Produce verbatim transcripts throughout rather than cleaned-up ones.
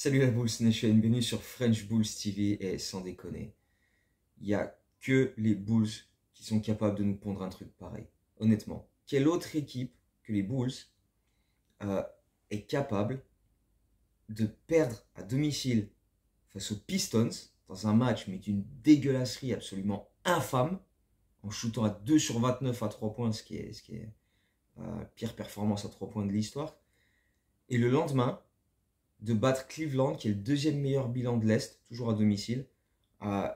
Salut la Bulls Nation, bienvenue sur French Bulls T V. Et sans déconner, il n'y a que les Bulls qui sont capables de nous pondre un truc pareil. Honnêtement, quelle autre équipe que les Bulls euh, est capable de perdre à domicile face aux Pistons dans un match mais d'une dégueulasserie absolument infâme, en shootant à deux sur vingt-neuf à trois points, ce qui est, ce qui est euh, pire performance à trois points de l'histoire, et le lendemain de battre Cleveland, qui est le deuxième meilleur bilan de l'Est, toujours à domicile, euh,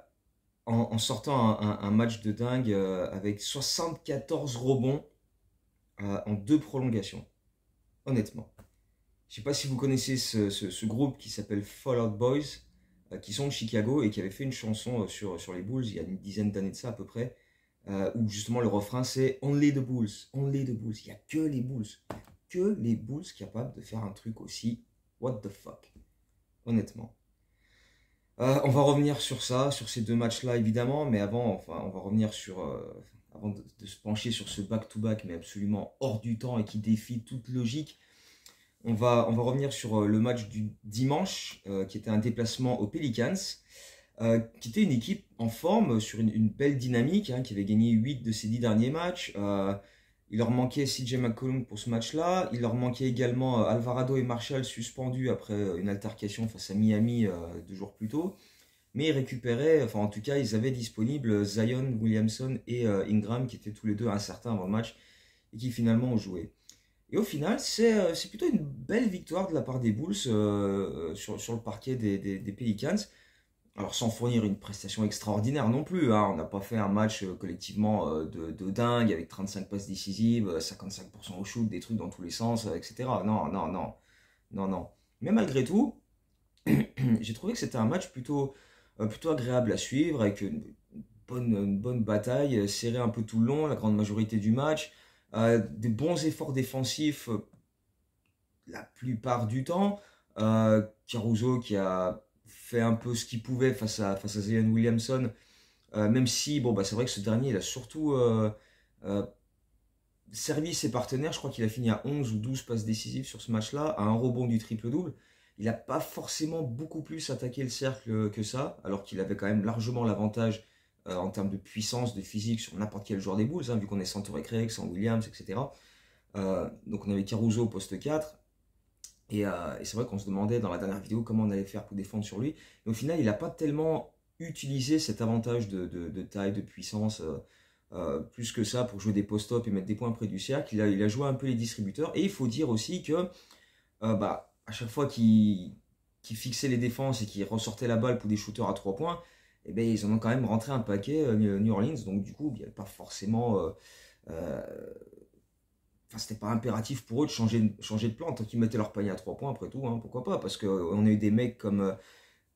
en, en sortant un, un, un match de dingue euh, avec soixante-quatorze rebonds euh, en deux prolongations. Honnêtement, je ne sais pas si vous connaissez ce, ce, ce groupe qui s'appelle Fallout Boys, euh, qui sont de Chicago et qui avait fait une chanson sur, sur les Bulls il y a une dizaine d'années de ça à peu près, euh, où justement le refrain c'est « Only the Bulls, only the Bulls ». Il n'y a que les Bulls, que les Bulls capables de faire un truc aussi what the fuck, honnêtement. Euh, on va revenir sur ça, sur ces deux matchs-là évidemment, mais avant, enfin, on va revenir sur, euh, avant de, de se pencher sur ce back-to-back, mais absolument hors du temps et qui défie toute logique. On va, on va revenir sur euh, le match du dimanche, euh, qui était un déplacement aux Pelicans, euh, qui était une équipe en forme, sur une, une belle dynamique, hein, qui avait gagné huit de ses dix derniers matchs. Euh, Il leur manquait C J McCollum pour ce match-là. Il leur manquait également Alvarado et Marshall suspendus après une altercation face à Miami deux jours plus tôt. Mais ils récupéraient, enfin en tout cas, ils avaient disponibles Zion Williamson et Ingram, qui étaient tous les deux incertains avant le match et qui finalement ont joué. Et au final, c'est plutôt une belle victoire de la part des Bulls euh, sur, sur le parquet des, des, des Pelicans. Alors sans fournir une prestation extraordinaire non plus, hein. On n'a pas fait un match euh, collectivement euh, de, de dingue avec trente-cinq passes décisives, euh, cinquante-cinq pour cent au shoot, des trucs dans tous les sens, euh, et cetera. Non, non, non, non, non. Mais malgré tout, j'ai trouvé que c'était un match plutôt, euh, plutôt agréable à suivre, avec une bonne, une bonne bataille, euh, serrée un peu tout le long, la grande majorité du match, euh, des bons efforts défensifs euh, la plupart du temps, euh, Caruso qui a fait un peu ce qu'il pouvait face à, face à Zion Williamson, euh, même si, bon, bah, c'est vrai que ce dernier, il a surtout euh, euh, servi ses partenaires. Je crois qu'il a fini à onze ou douze passes décisives sur ce match-là, à un rebond du triple-double. Il n'a pas forcément beaucoup plus attaqué le cercle que ça, alors qu'il avait quand même largement l'avantage euh, en termes de puissance, de physique, sur n'importe quel joueur des Bulls, hein, vu qu'on est sans Torrey Craig, sans Williams, et cetera. Euh, donc on avait Caruso au poste quatre, Et, euh, et c'est vrai qu'on se demandait dans la dernière vidéo comment on allait faire pour défendre sur lui. Et au final, il n'a pas tellement utilisé cet avantage de, de, de taille, de puissance, euh, euh, plus que ça, pour jouer des post-up et mettre des points près du cercle. Il a, il a joué un peu les distributeurs. Et il faut dire aussi que, euh, bah, à chaque fois qu'il qu'il fixait les défenses et qu'il ressortait la balle pour des shooters à trois points, eh bien, ils en ont quand même rentré un paquet, euh, New Orleans. Donc du coup, il n'y avait pas forcément... Euh, euh, Enfin, c'était pas impératif pour eux de changer, changer de plan, tant qu'ils mettaient leur panier à trois points, après tout, hein, pourquoi pas, parce qu'on a eu des mecs comme,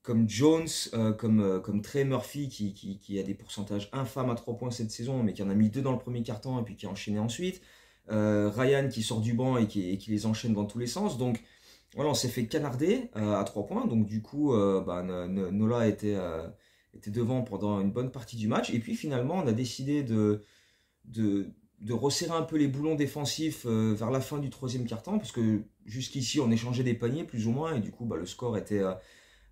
comme Jones, euh, comme, comme Trey Murphy, qui, qui, qui a des pourcentages infâmes à trois points cette saison, mais qui en a mis deux dans le premier quart-temps et puis qui a enchaîné ensuite, euh, Ryan qui sort du banc et qui, et qui les enchaîne dans tous les sens, donc voilà, on s'est fait canarder euh, à trois points, donc du coup, euh, bah, Nola était, euh, était devant pendant une bonne partie du match, et puis finalement, on a décidé de... de de resserrer un peu les boulons défensifs euh, vers la fin du troisième quart-temps, parce que jusqu'ici, on échangeait des paniers, plus ou moins, et du coup, bah, le score était... Euh,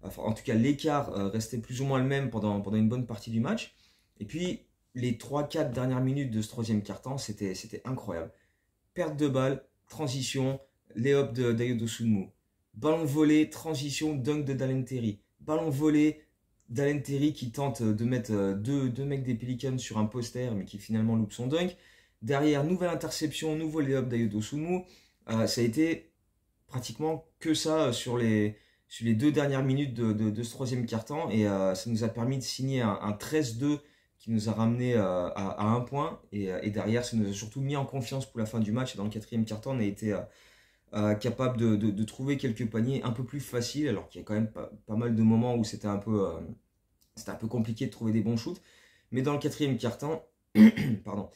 enfin, en tout cas, l'écart euh, restait plus ou moins le même pendant, pendant une bonne partie du match. Et puis, les trois quatre dernières minutes de ce troisième quart-temps, c'était incroyable. Perte de balle, transition, lay-up de Dayo Dosunmu. Ballon volé, transition, dunk de Dalen Terry. Ballon volé, Dalen Terry qui tente de mettre deux, deux mecs des Pelicans sur un poster, mais qui finalement loupe son dunk. Derrière, nouvelle interception, nouveau lay-up d'Ayo Dosunmu. Euh, ça a été pratiquement que ça sur les, sur les deux dernières minutes de, de, de ce troisième quart-temps. Et euh, ça nous a permis de signer un, un treize deux qui nous a ramené euh, à, à un point. Et, et derrière, ça nous a surtout mis en confiance pour la fin du match. Et dans le quatrième quart-temps, on a été euh, euh, capable de, de, de trouver quelques paniers un peu plus faciles. Alors qu'il y a quand même pas, pas mal de moments où c'était un, euh, c'était un peu compliqué de trouver des bons shoots. Mais dans le quatrième quart-temps... pardon...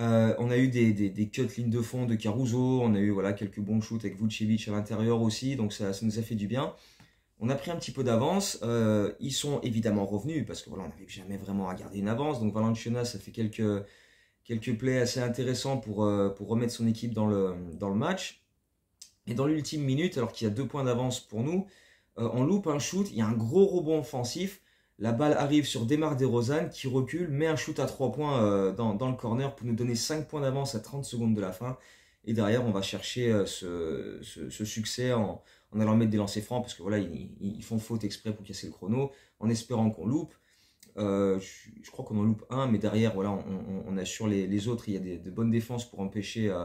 Euh, on a eu des, des, des cuts ligne de fond de Caruso, on a eu voilà, quelques bons shoots avec Vucevic à l'intérieur aussi, donc ça, ça nous a fait du bien. On a pris un petit peu d'avance, euh, ils sont évidemment revenus, parce que voilà, on n'arrive jamais vraiment à garder une avance, donc Valanciunas a fait quelques, quelques plays assez intéressants pour, euh, pour remettre son équipe dans le, dans le match. Et dans l'ultime minute, alors qu'il y a deux points d'avance pour nous, euh, on loupe un shoot, il y a un gros rebond offensif, la balle arrive sur DeMar DeRozan qui recule, met un shoot à trois points euh, dans, dans le corner pour nous donner cinq points d'avance à trente secondes de la fin. Et derrière, on va chercher euh, ce, ce, ce succès en, en allant mettre des lancers francs, parce que voilà, ils, ils font faute exprès pour casser le chrono, en espérant qu'on loupe. Euh, je, je crois qu'on en loupe un, mais derrière, voilà, on, on, on assure les, les autres. Il y a des, de bonnes défenses pour empêcher euh,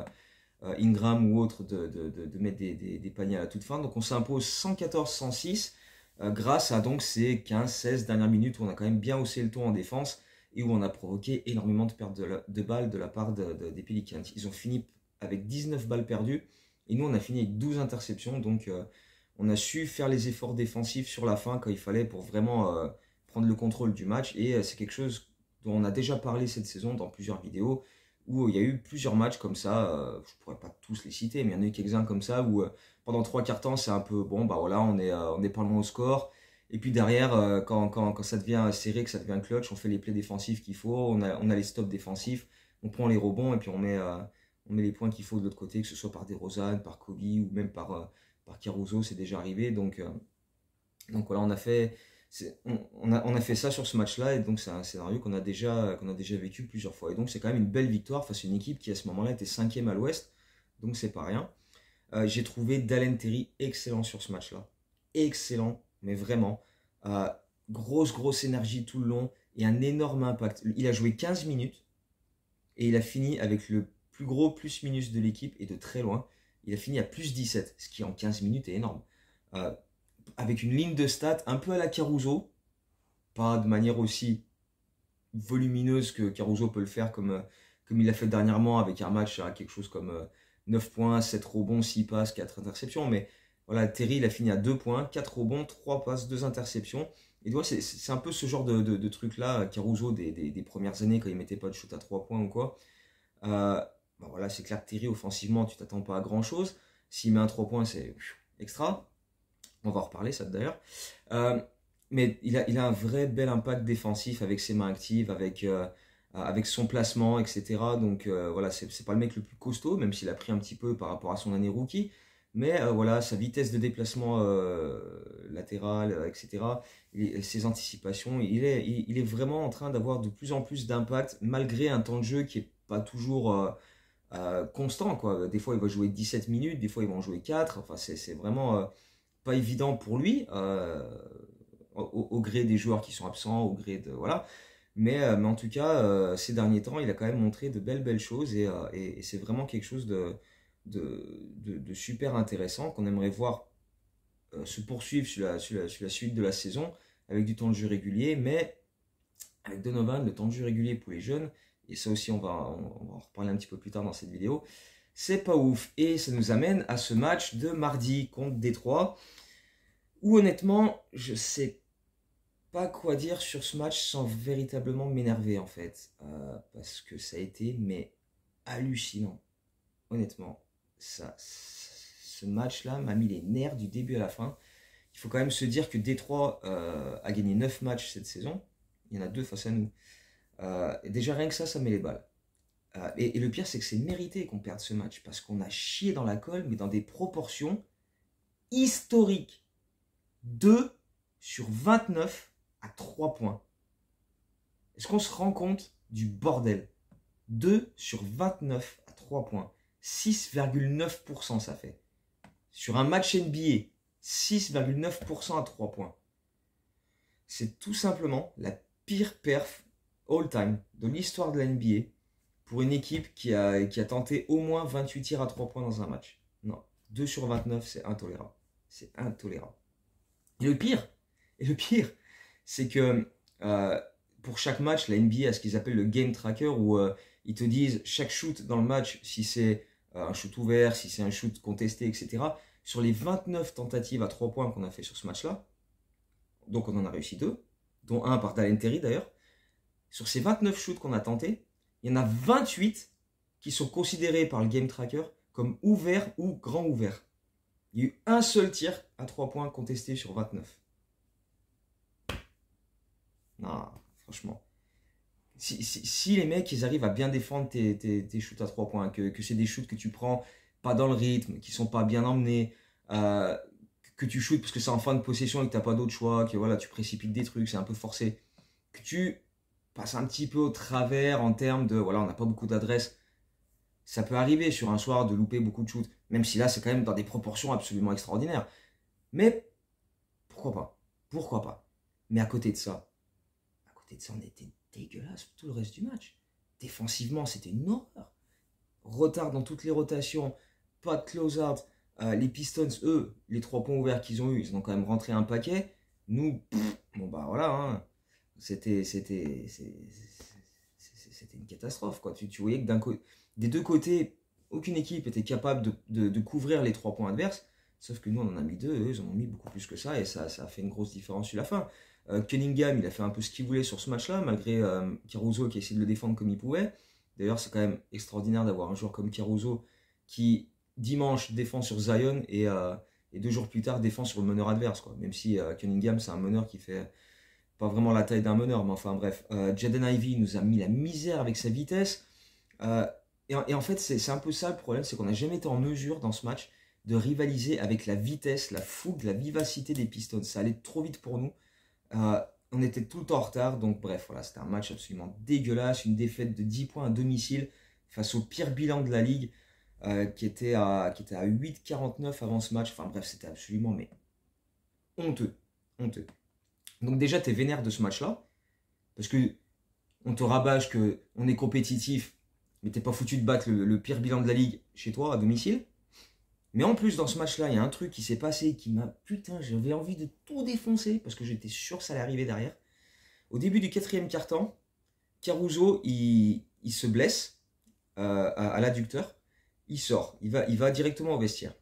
Ingram ou autre de, de, de, de mettre des, des, des paniers à la toute fin. Donc on s'impose cent quatorze à cent six euh, grâce à donc ces quinze seize dernières minutes où on a quand même bien haussé le ton en défense et où on a provoqué énormément de pertes de, la, de balles de la part de, de, des Pelicans. Ils ont fini avec dix-neuf balles perdues et nous on a fini avec douze interceptions. Donc euh, on a su faire les efforts défensifs sur la fin quand il fallait pour vraiment euh, prendre le contrôle du match. Et euh, c'est quelque chose dont on a déjà parlé cette saison dans plusieurs vidéos où il y a eu plusieurs matchs comme ça, euh, je ne pourrais pas tous les citer, mais il y en a eu quelques-uns comme ça, où euh, pendant trois quarts temps, c'est un peu, bon, bah voilà, on est, euh, on est pas loin au score, et puis derrière, euh, quand, quand, quand ça devient serré, que ça devient clutch, on fait les plays défensifs qu'il faut, on a, on a les stops défensifs, on prend les rebonds, et puis on met, euh, on met les points qu'il faut de l'autre côté, que ce soit par DeRozan, par Kobe, ou même par, euh, par Caruso, c'est déjà arrivé, donc, euh, donc voilà, on a fait... On, on, a, on a fait ça sur ce match-là, et donc c'est un scénario qu'on a, qu'on a déjà vécu plusieurs fois. Et donc c'est quand même une belle victoire face à une équipe qui à ce moment-là était cinquième à l'ouest, donc c'est pas rien. Euh, J'ai trouvé Dalen Terry excellent sur ce match-là. Excellent, mais vraiment. Euh, grosse, grosse énergie tout le long, et un énorme impact. Il a joué quinze minutes, et il a fini avec le plus gros plus-minus de l'équipe, et de très loin. Il a fini à plus dix-sept, ce qui en quinze minutes est énorme. Euh, avec une ligne de stats un peu à la Caruso, pas de manière aussi volumineuse que Caruso peut le faire comme, comme il l'a fait dernièrement avec un match à quelque chose comme neuf points, sept rebonds, six passes, quatre interceptions, mais voilà, Terry il a fini à deux points, quatre rebonds, trois passes, deux interceptions, et voilà, c'est un peu ce genre de, de, de truc là, Caruso des, des, des premières années quand il mettait pas de shoot à trois points ou quoi. Euh, ben voilà, c'est clair que Terry offensivement tu t'attends pas à grand chose, s'il met un trois points c'est extra. On va en reparler, ça d'ailleurs. Euh, mais il a, il a un vrai bel impact défensif avec ses mains actives, avec, euh, avec son placement, et cetera. Donc euh, voilà, c'est pas le mec le plus costaud, même s'il a pris un petit peu par rapport à son année rookie. Mais euh, voilà, sa vitesse de déplacement euh, latérale, et cetera. Et ses anticipations, il est, il, il est vraiment en train d'avoir de plus en plus d'impact, malgré un temps de jeu qui n'est pas toujours euh, euh, constant, quoi. Des fois, il va jouer dix-sept minutes, des fois, il va en jouer quatre. Enfin, c'est vraiment... Euh, pas évident pour lui, euh, au, au gré des joueurs qui sont absents, au gré de... Voilà. Mais, euh, mais en tout cas, euh, ces derniers temps, il a quand même montré de belles, belles choses, et, euh, et, et c'est vraiment quelque chose de, de, de, de super intéressant, qu'on aimerait voir euh, se poursuivre sur la, sur, la, sur la suite de la saison, avec du temps de jeu régulier, mais avec Donovan, le temps de jeu régulier pour les jeunes, et ça aussi, on va, on, on va en reparler un petit peu plus tard dans cette vidéo, c'est pas ouf. Et ça nous amène à ce match de mardi contre Détroit, où honnêtement, je sais pas quoi dire sur ce match sans véritablement m'énerver en fait. Euh, parce que ça a été, mais hallucinant. Honnêtement, ça, ce match-là m'a mis les nerfs du début à la fin. Il faut quand même se dire que Détroit euh, a gagné neuf matchs cette saison. Il y en a deux face à nous. Euh, et déjà rien que ça, ça met les balles. Euh, et, et le pire, c'est que c'est mérité qu'on perde ce match, parce qu'on a chié dans la colle, mais dans des proportions historiques. deux sur vingt-neuf à trois points. Est-ce qu'on se rend compte du bordel? Deux sur vingt-neuf à trois points. six virgule neuf pour cent ça fait. Sur un match N B A, six virgule neuf pour cent à trois points. C'est tout simplement la pire perf all-time de l'histoire de la N B A. Pour une équipe qui a, qui a tenté au moins vingt-huit tirs à trois points dans un match. Non, deux sur vingt-neuf, c'est intolérable. C'est intolérable. Et le pire, et le pire, c'est que euh, pour chaque match, la N B A a ce qu'ils appellent le game tracker, où euh, ils te disent chaque shoot dans le match, si c'est euh, un shoot ouvert, si c'est un shoot contesté, et cetera. Sur les vingt-neuf tentatives à trois points qu'on a fait sur ce match-là, donc on en a réussi deux, dont un par Dalen Terry d'ailleurs, sur ces vingt-neuf shoots qu'on a tentés, il y en a vingt-huit qui sont considérés par le Game Tracker comme ouverts ou grand ouverts. Il y a eu un seul tir à trois points contesté sur vingt-neuf. Non, franchement. Si, si, si les mecs, ils arrivent à bien défendre tes, tes, tes shoots à trois points, que, que c'est des shoots que tu prends pas dans le rythme, qui sont pas bien emmenés, euh, que tu shootes parce que c'est en fin de possession et que tu n'as pas d'autre choix, que voilà, tu précipites des trucs, c'est un peu forcé, que tu passes un petit peu au travers en termes de, voilà, on n'a pas beaucoup d'adresse. Ça peut arriver sur un soir de louper beaucoup de shoots, même si là, c'est quand même dans des proportions absolument extraordinaires. Mais pourquoi pas? Pourquoi pas? Mais à côté de ça, à côté de ça, on était dégueulasse tout le reste du match. Défensivement, c'était une horreur. Retard dans toutes les rotations, pas de close-out. Euh, les Pistons, eux, les trois points ouverts qu'ils ont eu, ils ont quand même rentré un paquet. Nous, pff, bon bah voilà, hein. C'était c'était c'était une catastrophe, quoi. Tu, tu voyais que d'un côté, des deux côtés, aucune équipe était capable de, de, de couvrir les trois points adverses. Sauf que nous, on en a mis deux, eux, ils en ont mis beaucoup plus que ça, et ça, ça a fait une grosse différence sur la fin. Euh, Cunningham, il a fait un peu ce qu'il voulait sur ce match-là, malgré euh, Caruso qui essayait de le défendre comme il pouvait. D'ailleurs, c'est quand même extraordinaire d'avoir un joueur comme Caruso qui, dimanche, défend sur Zion et, euh, et deux jours plus tard, défend sur le meneur adverse, quoi. Même si euh, Cunningham, c'est un meneur qui fait pas vraiment la taille d'un meneur, mais enfin bref. Euh, Jaden Ivey nous a mis la misère avec sa vitesse. Euh, et, et en fait, c'est un peu ça le problème, c'est qu'on n'a jamais été en mesure dans ce match de rivaliser avec la vitesse, la fougue, la vivacité des Pistons. Ça allait trop vite pour nous. Euh, on était tout le temps en retard, donc bref, voilà, c'était un match absolument dégueulasse, une défaite de dix points à domicile face au pire bilan de la Ligue, euh, qui était à, qui était à huit quarante-neuf avant ce match. Enfin bref, c'était absolument mais honteux, honteux. Donc déjà, t'es vénère de ce match-là, parce que on te rabâche que on est compétitif, mais t'es pas foutu de battre le, le pire bilan de la Ligue chez toi, à domicile. Mais en plus, dans ce match-là, il y a un truc qui s'est passé qui m'a... Putain, j'avais envie de tout défoncer parce que j'étais sûr que ça allait arriver derrière. Au début du quatrième quart-temps, Caruso, il, il se blesse euh, à, à l'adducteur. Il sort, il va, il va directement au vestiaire.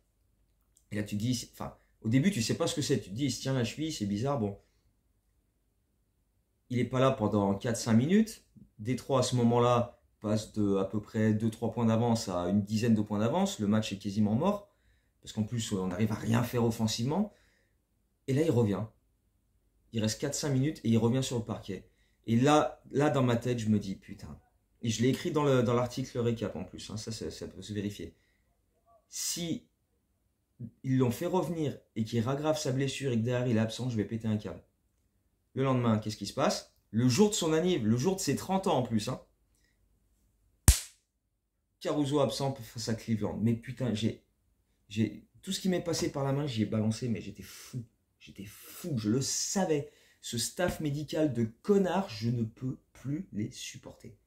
Et là, tu te dis... Enfin, au début, tu ne sais pas ce que c'est. Tu te dis, il se tient la cheville, c'est bizarre. Bon, il n'est pas là pendant quatre cinq minutes. Détroit, à ce moment-là, passe de à peu près deux trois points d'avance à une dizaine de points d'avance. Le match est quasiment mort. Parce qu'en plus, on n'arrive à rien faire offensivement. Et là, il revient. Il reste quatre cinq minutes et il revient sur le parquet. Et là, là dans ma tête, je me dis, putain. Et je l'ai écrit dans l'article dans récap en plus. Hein, ça, ça, ça peut se vérifier. Si ils l'ont fait revenir et qu'il aggrave sa blessure et que derrière, il est absent, je vais péter un câble. Le lendemain, qu'est-ce qui se passe? Le jour de son anniv, le jour de ses trente ans en plus. Hein, Caruso absent face à Cleveland. Mais putain, j'ai... Tout ce qui m'est passé par la main, j'y ai balancé, mais j'étais fou. J'étais fou, je le savais. Ce staff médical de connards, je ne peux plus les supporter.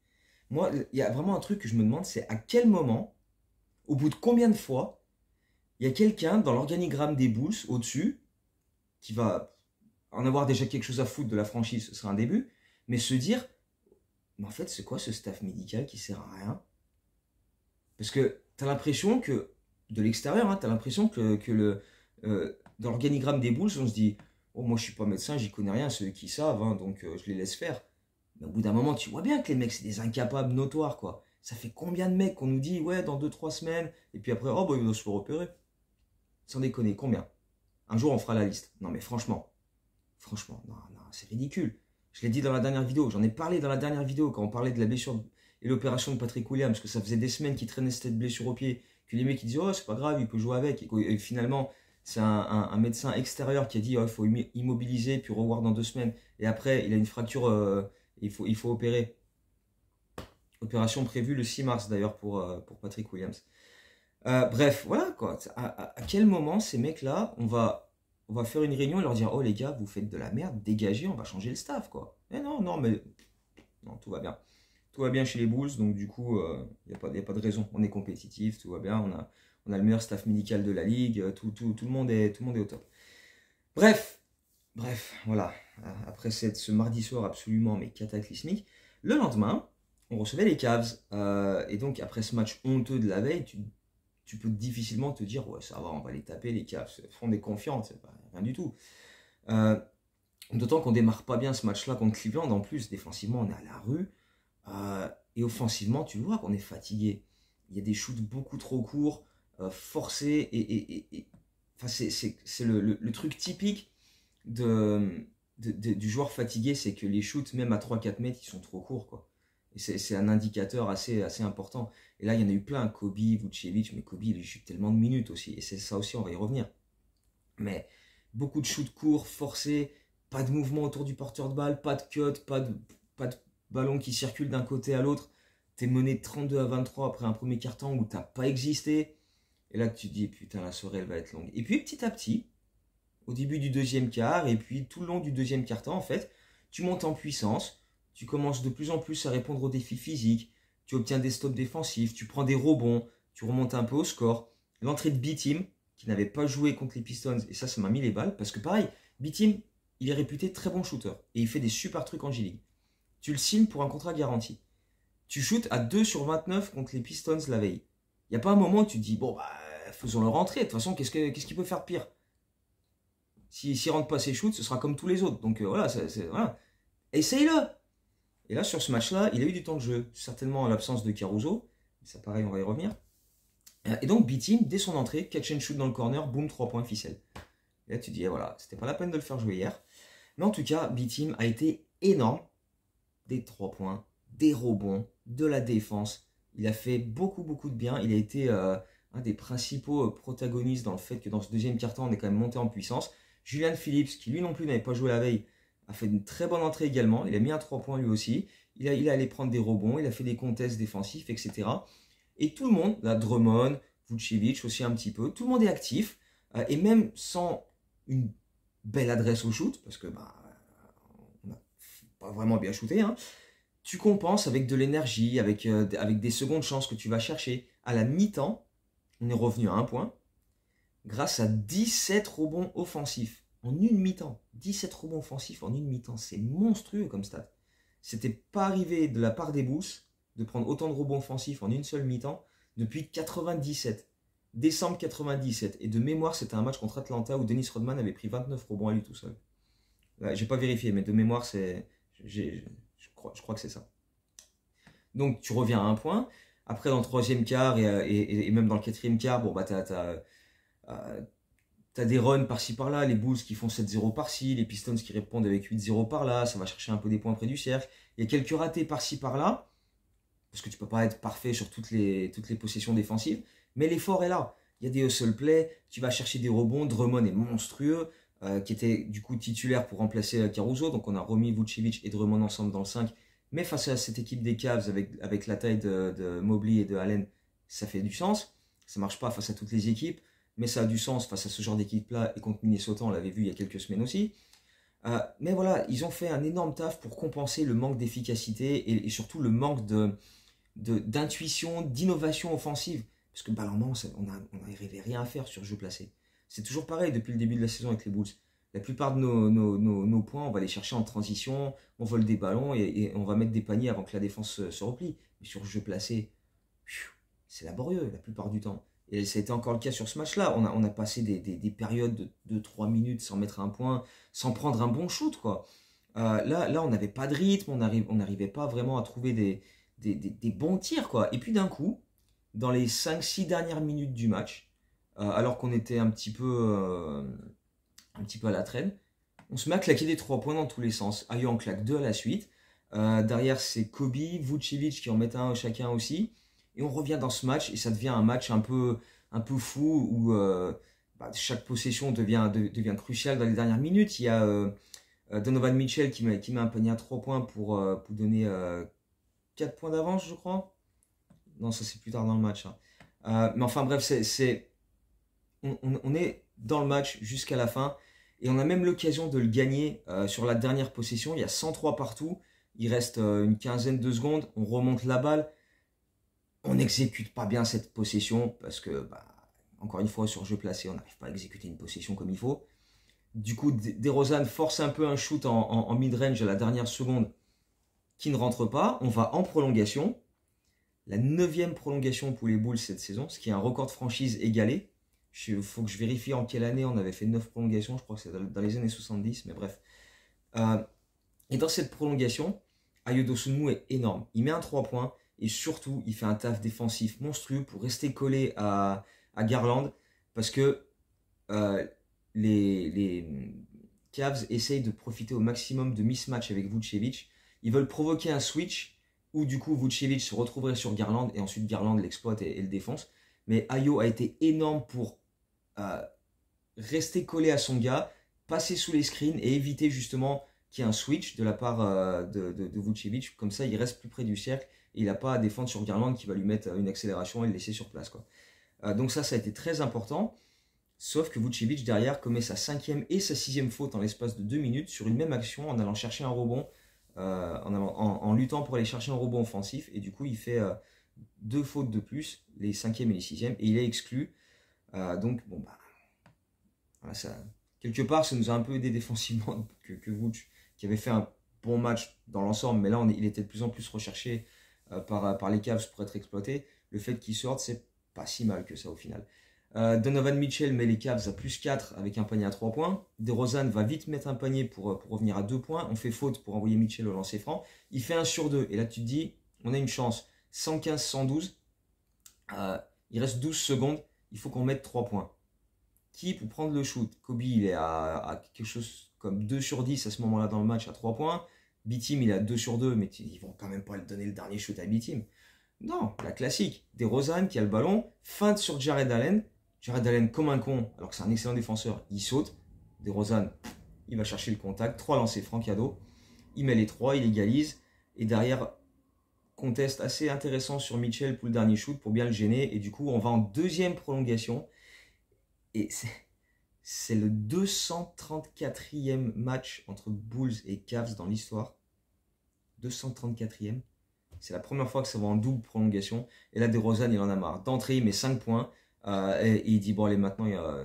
Moi, il y a vraiment un truc que je me demande, c'est à quel moment, au bout de combien de fois, il y a quelqu'un dans l'organigramme des Bulls, au-dessus, qui va en avoir déjà quelque chose à foutre de la franchise, ce sera un début, mais se dire, mais en fait, c'est quoi ce staff médical qui sert à rien? Parce que tu as l'impression que, de l'extérieur, hein, tu as l'impression que, que le, euh, dans l'organigramme des Bulls, on se dit « Oh, moi, je ne suis pas médecin, j'y connais rien, ceux qui savent, hein, donc euh, je les laisse faire. » Mais au bout d'un moment, tu vois bien que les mecs, c'est des incapables notoires, quoi. Ça fait combien de mecs qu'on nous dit « Ouais, dans deux trois semaines, et puis après, oh, bah, ils vont se faire opérer. » Sans déconner, combien? Un jour, on fera la liste. Non, mais franchement, franchement, non, non, c'est ridicule. Je l'ai dit dans la dernière vidéo, j'en ai parlé dans la dernière vidéo, quand on parlait de la blessure et l'opération de Patrick Williams, parce que ça faisait des semaines qu'il traînait cette blessure au pied, que les mecs qui disent « Oh, c'est pas grave, il peut jouer avec ». Et finalement, c'est un, un, un médecin extérieur qui a dit oh, « il faut immobiliser, puis revoir dans deux semaines ». Et après, il a une fracture, euh, il, faut, il faut opérer. Opération prévue le six mars d'ailleurs pour, euh, pour Patrick Williams. Euh, bref, voilà quoi. À, à, à quel moment ces mecs-là, on va, on va faire une réunion et leur dire « Oh les gars, vous faites de la merde, dégagez, on va changer le staff ». Mais non, non, mais non, tout va bien. Tout va bien chez les Bulls, donc du coup, il euh, n'y a, a pas de raison. On est compétitif, tout va bien, on a, on a le meilleur staff médical de la Ligue, tout, tout, tout, le monde est, tout le monde est au top. Bref, bref, voilà. Après cette, ce mardi soir absolument mais cataclysmique, le lendemain, on recevait les Cavs. Euh, et donc, après ce match honteux de la veille, tu, tu peux difficilement te dire « Ouais, ça va, on va les taper, les Cavs. On est confiants, c'est pas rien du tout. Euh, » D'autant qu'on démarre pas bien ce match-là contre Cleveland. En plus, défensivement, on est à la rue. Euh, et offensivement, tu vois qu'on est fatigué. Il y a des shoots beaucoup trop courts, euh, forcés. Et, et, et, et, enfin, c'est le, le, le truc typique de, de, de, du joueur fatigué, c'est que les shoots, même à trois quatre mètres, ils sont trop courts, quoi. Et c'est un indicateur assez, assez important. Et là, il y en a eu plein. Koby, Vucevic, mais Koby, il joue tellement de minutes aussi. Et c'est ça aussi, on va y revenir. mais beaucoup de shoots courts, forcés, pas de mouvement autour du porteur de balle, pas de cut, pas de, pas de ballon qui circule d'un côté à l'autre. T'es mené trente-deux à vingt-trois après un premier quart-temps où t'as pas existé. Et là, tu te dis, putain, la soirée, elle va être longue. Et puis, petit à petit, au début du deuxième quart, et puis tout le long du deuxième quart-temps, en fait, tu montes en puissance, tu commences de plus en plus à répondre aux défis physiques, tu obtiens des stops défensifs, tu prends des rebonds, tu remontes un peu au score. L'entrée de Bitim, qui n'avait pas joué contre les Pistons, et ça, ça m'a mis les balles, parce que pareil, Bitim, il est réputé très bon shooter, et il fait des super trucs en G-League. Tu le signes pour un contrat garanti. Tu shootes à deux sur vingt-neuf contre les Pistons la veille. Il n'y a pas un moment où tu te dis, bon, bah, faisons-le rentrer. De toute façon, qu'est-ce que, qu'est-ce qu'il peut faire de pire? S'il ne rentre pas ses shoots, ce sera comme tous les autres. Donc euh, voilà, c'est, c'est, voilà, essaye-le. Et là, sur ce match-là, il a eu du temps de jeu. Certainement en l'absence de Caruso. Ça, pareil, on va y revenir. Et donc, Bitim, dès son entrée, catch and shoot dans le corner, boum, trois points, ficelle. Et là, tu te dis, eh, voilà, c'était pas la peine de le faire jouer hier. Mais en tout cas, Bitim a été énorme. Des trois points, des rebonds, de la défense. Il a fait beaucoup, beaucoup de bien. Il a été euh, un des principaux protagonistes dans le fait que dans ce deuxième quart-temps, on est quand même monté en puissance. Julian Phillips, qui lui non plus n'avait pas joué la veille, a fait une très bonne entrée également. Il a mis un trois points lui aussi. Il a, il a allé prendre des rebonds, il a fait des contests défensifs, et cetera. Et tout le monde, là, Drummond, Vucevic aussi un petit peu, tout le monde est actif. Euh, et même sans une belle adresse au shoot, parce que bah, on n'a pas vraiment bien shooté, hein. Tu compenses avec de l'énergie, avec, euh, avec des secondes chances que tu vas chercher. À la mi-temps, on est revenu à un point grâce à dix-sept rebonds offensifs en une mi-temps. dix-sept rebonds offensifs en une mi-temps, c'est monstrueux comme stat. C'était pas arrivé de la part des Bulls de prendre autant de rebonds offensifs en une seule mi-temps depuis quatre-vingt-dix-sept. Décembre quatre-vingt-dix-sept. Et de mémoire, c'était un match contre Atlanta où Dennis Rodman avait pris vingt-neuf rebonds à lui tout seul. Là, j'ai pas vérifié, mais de mémoire, c'est... j'ai... Je crois, je crois que c'est ça. Donc, tu reviens à un point. Après, dans le troisième quart et, et, et même dans le quatrième quart, bon, bah, tu as euh, des runs par-ci par-là, les Bulls qui font sept zéro par-ci, les Pistons qui répondent avec huit zéro par-là, ça va chercher un peu des points près du cercle. Il y a quelques ratés par-ci par-là, parce que tu ne peux pas être parfait sur toutes les, toutes les possessions défensives, mais l'effort est là. Il y a des hustle plays, tu vas chercher des rebonds, Drummond est monstrueux. Euh, qui était du coup titulaire pour remplacer Caruso. Donc on a remis Vucevic et Drummond ensemble dans le cinq. Mais face à cette équipe des Cavs, avec, avec la taille de, de Mobley et de Allen, ça fait du sens. Ça ne marche pas face à toutes les équipes, mais ça a du sens face à ce genre d'équipe-là. Et contre Minnesota, on l'avait vu il y a quelques semaines aussi. Euh, mais voilà, ils ont fait un énorme taf pour compenser le manque d'efficacité et, et surtout le manque de, de, d'intuition, d'innovation offensive. Parce que ballon, on n'arrivait rien à faire sur jeu placé. C'est toujours pareil depuis le début de la saison avec les Bulls. La plupart de nos, nos, nos, nos points, on va les chercher en transition, on vole des ballons et, et on va mettre des paniers avant que la défense se, se replie. Mais sur le jeu placé, c'est laborieux la plupart du temps. Et ça a été encore le cas sur ce match-là. On a, on a passé des, des, des périodes de, de trois minutes sans mettre un point, sans prendre un bon shoot, quoi. Euh, là, là, on n'avait pas de rythme, on n'arrivait pas vraiment à trouver des, des, des, des bons tirs, quoi. Et puis d'un coup, dans les cinq six dernières minutes du match, alors qu'on était un petit, peu, euh, un petit peu à la traîne, on se met à claquer des trois points dans tous les sens. Ayo en claque deux à la suite. Euh, derrière, c'est Kobe, Vucevic qui en mettent un chacun aussi. Et on revient dans ce match, et ça devient un match un peu, un peu fou, où euh, bah, chaque possession devient, de, devient cruciale dans les dernières minutes. Il y a euh, Donovan Mitchell qui met, qui met un panier à trois points pour, euh, pour donner euh, quatre points d'avance, je crois. Non, ça c'est plus tard dans le match, hein. Euh, mais enfin bref, c'est... c'est On, on, on est dans le match jusqu'à la fin et on a même l'occasion de le gagner euh, sur la dernière possession. Il y a cent trois partout, il reste euh, une quinzaine de secondes, on remonte la balle, on n'exécute pas bien cette possession parce que, bah, encore une fois, sur jeu placé, on n'arrive pas à exécuter une possession comme il faut. Du coup, DeRozan force un peu un shoot en, en, en mid-range à la dernière seconde qui ne rentre pas. On va en prolongation, la neuvième prolongation pour les Bulls cette saison, ce qui est un record de franchise égalé. Il faut que je vérifie en quelle année on avait fait neuf prolongations, je crois que c'est dans les années soixante-dix, mais bref. Euh, et dans cette prolongation, Ayo Dosunmu est énorme. Il met un trois points et surtout, il fait un taf défensif monstrueux pour rester collé à, à Garland parce que euh, les, les Cavs essayent de profiter au maximum de mismatch avec Vucevic. Ils veulent provoquer un switch où du coup Vucevic se retrouverait sur Garland et ensuite Garland l'exploite et, et le défonce. Mais Ayo a été énorme pour Euh, rester collé à son gars, passer sous les screens et éviter justement qu'il y ait un switch de la part de, de, de Vucevic. Comme ça, il reste plus près du cercle et il n'a pas à défendre sur Garland qui va lui mettre une accélération et le laisser sur place, quoi. Euh, donc ça, ça a été très important. Sauf que Vucevic, derrière, commet sa cinquième et sa sixième faute en l'espace de deux minutes sur une même action en allant chercher un rebond, euh, en, allant, en, en luttant pour aller chercher un rebond offensif. Et du coup, il fait euh, deux fautes de plus, les cinquième et les sixième, et il est exclu. Euh, donc, bon, bah, voilà, ça, quelque part, ça nous a un peu aidé défensivement que, que Vucevic, qui avait fait un bon match dans l'ensemble, mais là, on est, il était de plus en plus recherché euh, par, par les Cavs pour être exploité. Le fait qu'il sorte, c'est pas si mal que ça au final. Euh, Donovan Mitchell met les Cavs à plus quatre avec un panier à trois points. DeRozan va vite mettre un panier pour, pour revenir à deux points. On fait faute pour envoyer Mitchell au lancer franc. Il fait un sur deux. Et là, tu te dis, on a une chance. cent quinze à cent douze. Euh, il reste douze secondes. Il faut qu'on mette trois points. Qui pour prendre le shoot? Kobe, il est à, à quelque chose comme deux sur dix à ce moment-là dans le match à trois points. Bitim, il est à deux sur deux. Mais ils vont quand même pas le donner le dernier shoot à Bitim. Non, la classique. DeRozan qui a le ballon. Feinte sur Jarrett Allen. Jarrett Allen comme un con, alors que c'est un excellent défenseur, il saute. DeRozan, il va chercher le contact. Trois lancers francs cadeaux. Il met les trois, il égalise. Et derrière, contest assez intéressant sur Mitchell pour le dernier shoot, pour bien le gêner. Et du coup, on va en deuxième prolongation. Et c'est le deux cent trente-quatrième match entre Bulls et Cavs dans l'histoire. deux cent trente-quatrième. C'est la première fois que ça va en double prolongation. Et là, DeRozan, il en a marre. D'entrée, il met cinq points. Euh, et, et il dit bon allez maintenant euh,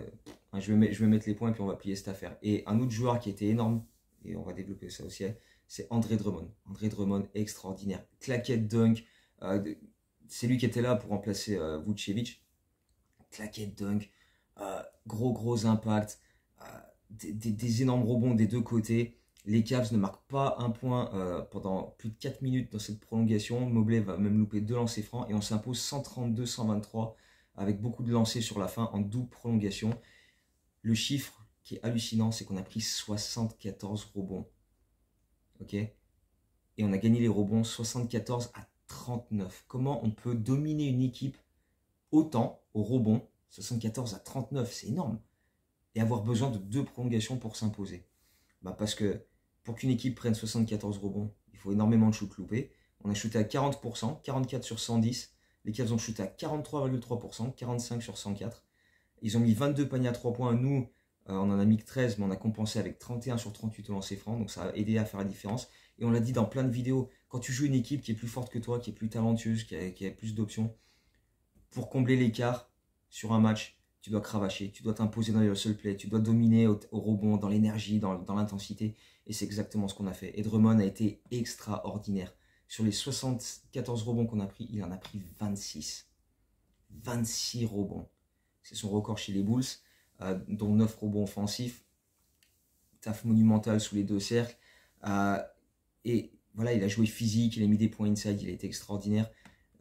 je, vais met, je vais mettre les points et puis on va plier cette affaire. Et un autre joueur qui était énorme, et on va développer ça aussi, c'est André Drummond. André Drummond extraordinaire, claquette dunk, euh, c'est lui qui était là pour remplacer euh, Vucevic. Claquette dunk, euh, gros gros impact, euh, des, des, des énormes rebonds des deux côtés. Les Cavs ne marquent pas un point euh, pendant plus de quatre minutes dans cette prolongation. Mobley va même louper deux lancers francs et on s'impose cent trente-deux à cent vingt-trois avec beaucoup de lancers sur la fin en double prolongation. Le chiffre qui est hallucinant, c'est qu'on a pris soixante-quatorze rebonds. Ok? Et on a gagné les rebonds soixante-quatorze à trente-neuf. Comment on peut dominer une équipe autant au rebond, soixante-quatorze à trente-neuf, c'est énorme. Et avoir besoin de deux prolongations pour s'imposer. Bah parce que pour qu'une équipe prenne soixante-quatorze rebonds, il faut énormément de shoots loupés. On a shooté à quarante pour cent, quarante-quatre sur cent dix. Les Cavs ont shooté à quarante-trois virgule trois pour cent, quarante-cinq sur cent quatre. Ils ont mis vingt-deux paniers à trois points. Nous, euh, on en a mis que treize, mais on a compensé avec trente et un sur trente-huit au lancer franc. Donc ça a aidé à faire la différence. Et on l'a dit dans plein de vidéos, quand tu joues une équipe qui est plus forte que toi, qui est plus talentueuse, qui a, qui a plus d'options, pour combler l'écart sur un match, tu dois cravacher, tu dois t'imposer dans les hustle plays, tu dois dominer au, au rebond, dans l'énergie, dans, dans l'intensité. Et c'est exactement ce qu'on a fait. Et Drummond a été extraordinaire. Sur les soixante-quatorze rebonds qu'on a pris, il en a pris vingt-six. vingt-six rebonds. C'est son record chez les Bulls, euh, dont neuf rebonds offensifs. Taf monumental sous les deux cercles. Euh, et voilà, il a joué physique, il a mis des points inside, il a été extraordinaire.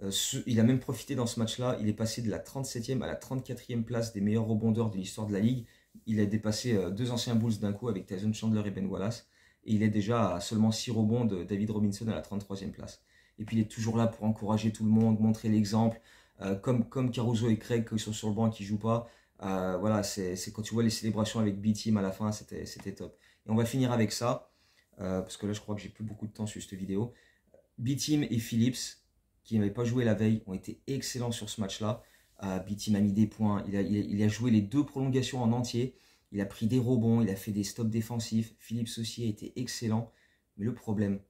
Euh, ce, il a même profité dans ce match-là. Il est passé de la trente-septième à la trente-quatrième place des meilleurs rebondeurs de l'histoire de la Ligue. Il a dépassé euh, deux anciens Bulls d'un coup avec Tyson Chandler et Ben Wallace. Et il est déjà à seulement six rebonds de David Robinson à la trente-troisième place. Et puis il est toujours là pour encourager tout le monde, montrer l'exemple. Euh, comme, comme Caruso et Craig, quand ils sont sur le banc, qui ne jouent pas. Euh, voilà, c'est quand tu vois les célébrations avec B-Team à la fin, c'était top. Et on va finir avec ça, euh, parce que là je crois que j'ai plus beaucoup de temps sur cette vidéo. B-Team et Phillips, qui n'avaient pas joué la veille, ont été excellents sur ce match-là. Euh, B-Team a mis des points, il a, il, a, il a joué les deux prolongations en entier. Il a pris des rebonds, il a fait des stops défensifs. Phillips aussi a été excellent. Mais le problème,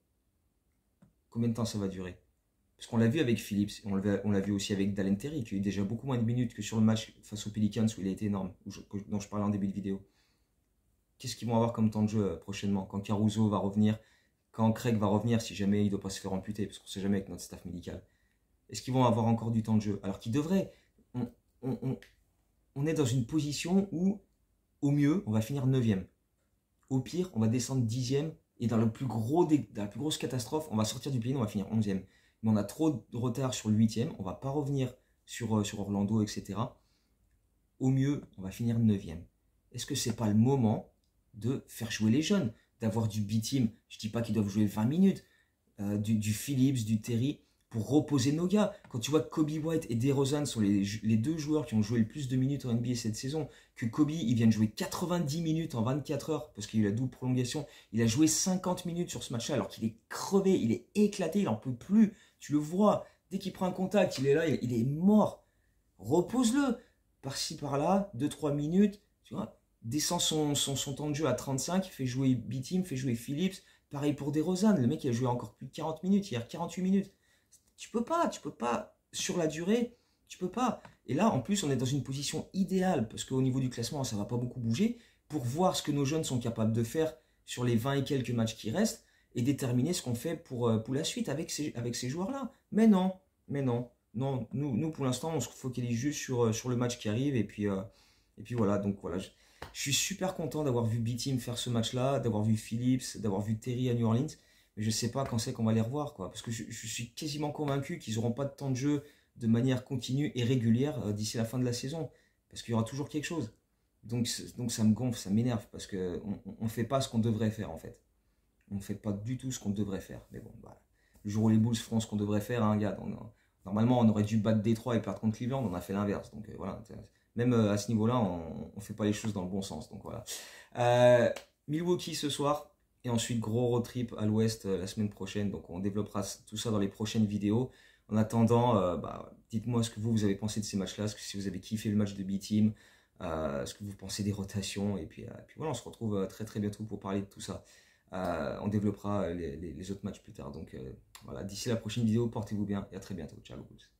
combien de temps ça va durer? Parce qu'on l'a vu avec Phillips, on l'a vu aussi avec Dalen Terry, qui a eu déjà beaucoup moins de minutes que sur le match face aux Pelicans, où il a été énorme, dont je parlais en début de vidéo. Qu'est-ce qu'ils vont avoir comme temps de jeu prochainement? Quand Caruso va revenir, quand Craig va revenir, si jamais il ne doit pas se faire amputer, parce qu'on ne sait jamais avec notre staff médical. Est-ce qu'ils vont avoir encore du temps de jeu? Alors qu'ils devraient. On, on, on, on est dans une position où... Au mieux, on va finir neuvième. Au pire, on va descendre dixième. Et dans, le plus gros dé... dans la plus grosse catastrophe, on va sortir du play-in, on va finir onzième. Mais on a trop de retard sur le huitième. On ne va pas revenir sur, euh, sur Orlando, et cetera. Au mieux, on va finir neuvième. Est-ce que ce n'est pas le moment de faire jouer les jeunes? D'avoir du B-Team, je ne dis pas qu'ils doivent jouer vingt minutes, euh, du, du Phillips, du Terry, pour reposer nos gars. Quand tu vois que Koby White et DeRozan sont les, les deux joueurs qui ont joué le plus de minutes en N B A cette saison, que Kobe, il vient de jouer quatre-vingt-dix minutes en vingt-quatre heures, parce qu'il a eu la double prolongation, il a joué cinquante minutes sur ce match-là, alors qu'il est crevé, il est éclaté, il n'en peut plus, tu le vois, dès qu'il prend un contact, il est là, il, il est mort. Repose-le, par-ci, par-là, deux trois minutes, tu vois, descend son, son, son temps de jeu à trente-cinq, fait jouer Bitim, fait jouer Phillips, pareil pour DeRozan, le mec il a joué encore plus de quarante minutes, hier quarante-huit minutes. Tu peux pas, tu peux pas, sur la durée, tu peux pas. Et là, en plus, on est dans une position idéale, parce qu'au niveau du classement, ça va pas beaucoup bouger, pour voir ce que nos jeunes sont capables de faire sur les vingt et quelques matchs qui restent, et déterminer ce qu'on fait pour, pour la suite avec ces, avec ces joueurs-là. Mais non, mais non, non, nous, nous pour l'instant, on se focalise juste sur, sur le match qui arrive, et puis, euh, et puis voilà, donc voilà. Je, je suis super content d'avoir vu B-Team faire ce match-là, d'avoir vu Phillips, d'avoir vu Terry à New Orleans, mais je ne sais pas quand c'est qu'on va les revoir, quoi. Parce que je, je suis quasiment convaincu qu'ils n'auront pas de temps de jeu de manière continue et régulière euh, d'ici la fin de la saison. Parce qu'il y aura toujours quelque chose. Donc, donc ça me gonfle, ça m'énerve, parce qu'on ne fait pas ce qu'on devrait faire, en fait. On ne fait pas du tout ce qu'on devrait faire. Mais bon, voilà. Le jour où les Bulls feront ce qu'on devrait faire, hein, gars, on, on, normalement, on aurait dû battre Détroit et perdre contre Cleveland, on a fait l'inverse. Donc euh, voilà, même euh, à ce niveau-là, on ne fait pas les choses dans le bon sens. Donc voilà. Euh, Milwaukee ce soir. Et ensuite, gros road trip à l'ouest euh, la semaine prochaine. Donc, on développera tout ça dans les prochaines vidéos. En attendant, euh, bah, dites-moi ce que vous, vous avez pensé de ces matchs-là. Si vous avez kiffé le match de B-Team, euh, ce que vous pensez des rotations. Et puis, euh, puis voilà, on se retrouve euh, très très bientôt pour parler de tout ça. Euh, on développera les, les, les autres matchs plus tard. Donc, euh, voilà, d'ici la prochaine vidéo, portez-vous bien et à très bientôt. Ciao, les Bulls.